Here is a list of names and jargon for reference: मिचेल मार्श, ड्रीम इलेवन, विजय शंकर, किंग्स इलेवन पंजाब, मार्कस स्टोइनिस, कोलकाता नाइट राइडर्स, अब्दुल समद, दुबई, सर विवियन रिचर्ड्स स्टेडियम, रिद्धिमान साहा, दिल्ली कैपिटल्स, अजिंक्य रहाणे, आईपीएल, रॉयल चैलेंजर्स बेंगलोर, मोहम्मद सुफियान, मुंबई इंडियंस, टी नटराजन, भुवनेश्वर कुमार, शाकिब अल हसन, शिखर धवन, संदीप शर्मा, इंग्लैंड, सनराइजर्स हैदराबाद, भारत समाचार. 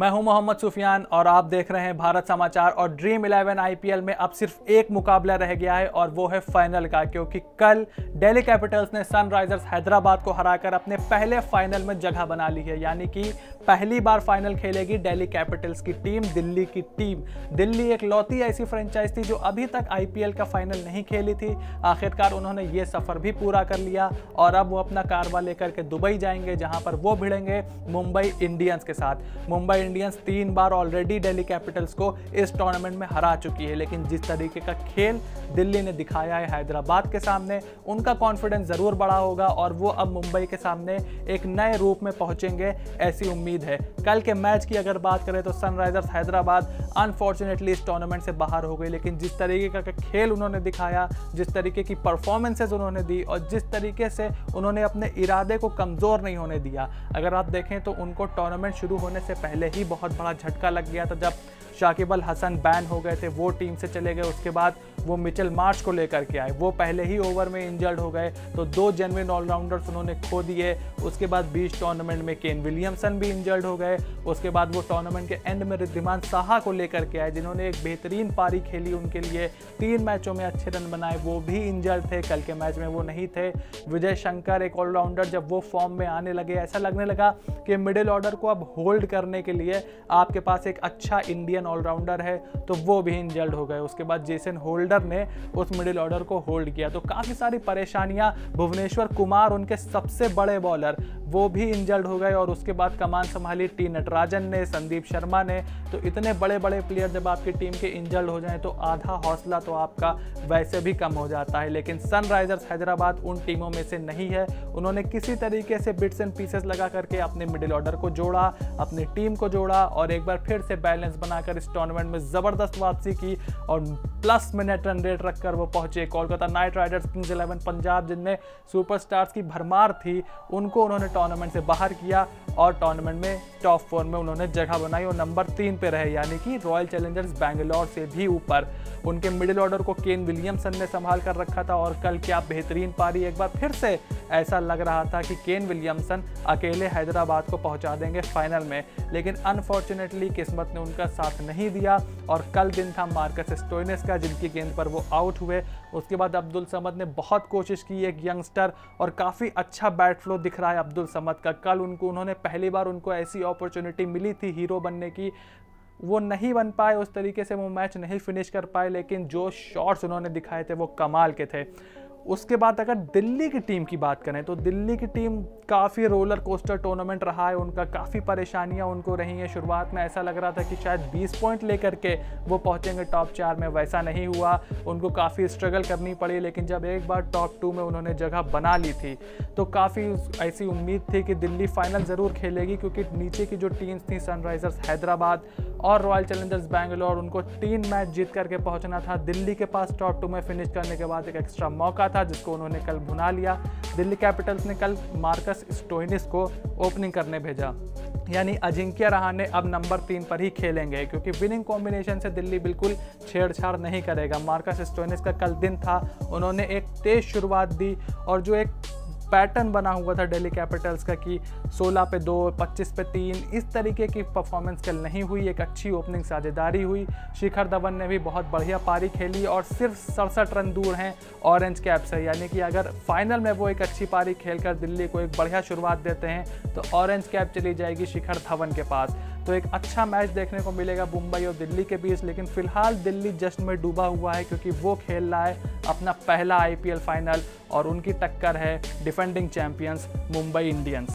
मैं हूं मोहम्मद सुफियान और आप देख रहे हैं भारत समाचार। और ड्रीम इलेवन आईपीएल में अब सिर्फ एक मुकाबला रह गया है और वो है फाइनल का, क्योंकि कल दिल्ली कैपिटल्स ने सनराइजर्स हैदराबाद को हराकर अपने पहले फाइनल में जगह बना ली है। यानी कि पहली बार फाइनल खेलेगी दिल्ली कैपिटल्स की टीम, दिल्ली की टीम। दिल्ली एक लौती ऐसी फ्रेंचाइज थी जो अभी तक आईपीएल का फाइनल नहीं खेली थी। आखिरकार उन्होंने ये सफ़र भी पूरा कर लिया और अब वो अपना कारवा लेकर के दुबई जाएंगे, जहाँ पर वो भिड़ेंगे मुंबई इंडियंस के साथ। मुंबई इंडियंस 3 बार ऑलरेडी दिल्ली कैपिटल्स को इस टूर्नामेंट में हरा चुकी है, लेकिन जिस तरीके का खेल दिल्ली ने दिखाया है हैदराबाद के सामने, उनका कॉन्फिडेंस ज़रूर बढ़ा होगा और वो अब मुंबई के सामने एक नए रूप में पहुंचेंगे, ऐसी उम्मीद है। कल के मैच की अगर बात करें तो सनराइजर्स हैदराबाद अनफॉर्चुनेटली इस टूर्नामेंट से बाहर हो गई, लेकिन जिस तरीके का खेल उन्होंने दिखाया, जिस तरीके की परफॉर्मेंसेज उन्होंने दी और जिस तरीके से उन्होंने अपने इरादे को कमज़ोर नहीं होने दिया। अगर आप देखें तो उनको टूर्नामेंट शुरू होने से पहले ही बहुत बड़ा झटका लग गया था, जब शाकिब अल हसन बैन हो गए थे, वो टीम से चले गए। उसके बाद वो मिचेल मार्श को लेकर के आए, वो पहले ही ओवर में इंजर्ड हो गए, तो 2 जेन्युइन ऑलराउंडर्स उन्होंने खो दिए। उसके बाद बीच टूर्नामेंट में केन विलियमसन भी इंजर्ड हो गए। उसके बाद वो टूर्नामेंट के एंड में रिद्धिमान साहा को लेकर के आए, जिन्होंने एक बेहतरीन पारी खेली, उनके लिए 3 मैचों में अच्छे रन बनाए, वो भी इंजर्ड थे, कल के मैच में वो नहीं थे। विजय शंकर एक ऑलराउंडर, जब वो फॉर्म में आने लगे, ऐसा लगने लगा कि मिडिल ऑर्डर को अब होल्ड करने के लिए आपके पास एक अच्छा इंडियन ऑलराउंडर है, तो वो भी इंजर्ड हो गए। उसके बाद जेसन होल्डर ने उस मिडिल ऑर्डर को होल्ड किया, तो काफ़ी सारी परेशानियां। भुवनेश्वर कुमार उनके सबसे बड़े बॉलर, वो भी इंजर्ड हो गए। और उसके बाद कमान संभाली टी नटराजन ने, संदीप शर्मा ने। तो इतने बड़े बड़े प्लेयर जब आपकी टीम के इंजर्ड हो जाएं तो आधा हौसला तो आपका वैसे भी कम हो जाता है। लेकिन सनराइजर्स हैदराबाद उन टीमों में से नहीं है। उन्होंने किसी तरीके से बिट्स एंड पीसेस लगा करके अपने मिडिल ऑर्डर को जोड़ा, अपनी टीम को जोड़ा और एक बार फिर से बैलेंस बनाकर इस टूर्नामेंट में ज़बरदस्त वापसी की और प्लस में नेट रन रेट रखकर वो पहुंचे। कोलकाता नाइट राइडर्स, किंग्स इलेवन पंजाब, जिनमें सुपरस्टार्स की भरमार थी, उनको उन्होंने टूर्नामेंट से बाहर किया और टूर्नामेंट में टॉप 4 में उन्होंने जगह बनाई और नंबर 3 पे रहे, यानी कि रॉयल चैलेंजर्स बेंगलोर से भी ऊपर। उनके मिडिल ऑर्डर को केन विलियमसन ने संभाल कर रखा था और कल क्या बेहतरीन पारी। एक बार फिर से ऐसा लग रहा था कि केन विलियमसन अकेले हैदराबाद को पहुंचा देंगे फाइनल में, लेकिन अनफॉर्चुनेटली किस्मत ने उनका साथ नहीं दिया और कल दिन था मार्कस स्टोइनिस का, जिनकी गेंद पर वो आउट हुए। उसके बाद अब्दुल समद ने बहुत कोशिश की, एक यंगस्टर, और काफ़ी अच्छा बैट फ्लो दिख रहा है अब्दुल समद का। कल उन्होंने पहली बार उनको ऐसी अपॉर्चुनिटी मिली थी हीरो बनने की, वो नहीं बन पाए, उस तरीके से वो मैच नहीं फिनिश कर पाए, लेकिन जो शॉट्स उन्होंने दिखाए थे वो कमाल के थे। उसके बाद अगर दिल्ली की टीम की बात करें तो दिल्ली की टीम काफ़ी रोलर कोस्टर टूर्नामेंट रहा है उनका, काफ़ी परेशानियां उनको रही हैं। शुरुआत में ऐसा लग रहा था कि शायद 20 पॉइंट लेकर के वो पहुंचेंगे टॉप 4 में, वैसा नहीं हुआ, उनको काफ़ी स्ट्रगल करनी पड़ी। लेकिन जब एक बार टॉप 2 में उन्होंने जगह बना ली थी तो काफ़ी ऐसी उम्मीद थी कि दिल्ली फाइनल ज़रूर खेलेगी, क्योंकि नीचे की जो टीम्स थी सनराइजर्स हैदराबाद और रॉयल चैलेंजर्स बेंगलोर, उनको 3 मैच जीत करके पहुँचना था। दिल्ली के पास टॉप 2 में फिनिश करने के बाद एक एक्स्ट्रा मौका था, जिसको उन्होंने कल भुना लिया। दिल्ली कैपिटल्स ने कल मार्कस स्टोइनिस को ओपनिंग करने भेजा, यानी अजिंक्य रहाणे अब नंबर 3 पर ही खेलेंगे, क्योंकि विनिंग कॉम्बिनेशन से दिल्ली बिल्कुल छेड़छाड़ नहीं करेगा। मार्कस स्टोइनिस का कल दिन था, उन्होंने एक तेज़ शुरुआत दी और जो एक पैटर्न बना हुआ था दिल्ली कैपिटल्स का कि 16 पे 2, 25 पे 3, इस तरीके की परफॉर्मेंस कल नहीं हुई, एक अच्छी ओपनिंग साझेदारी हुई। शिखर धवन ने भी बहुत बढ़िया पारी खेली और सिर्फ 67 रन दूर हैं ऑरेंज कैप से, यानी कि अगर फाइनल में वो एक अच्छी पारी खेलकर दिल्ली को एक बढ़िया शुरुआत देते हैं तो ऑरेंज कैप चली जाएगी शिखर धवन के पास। तो एक अच्छा मैच देखने को मिलेगा मुंबई और दिल्ली के बीच। लेकिन फिलहाल दिल्ली जश्न में डूबा हुआ है, क्योंकि वो खेल रहा है अपना पहला आईपीएल फाइनल और उनकी टक्कर है डिफेंडिंग चैंपियंस मुंबई इंडियंस।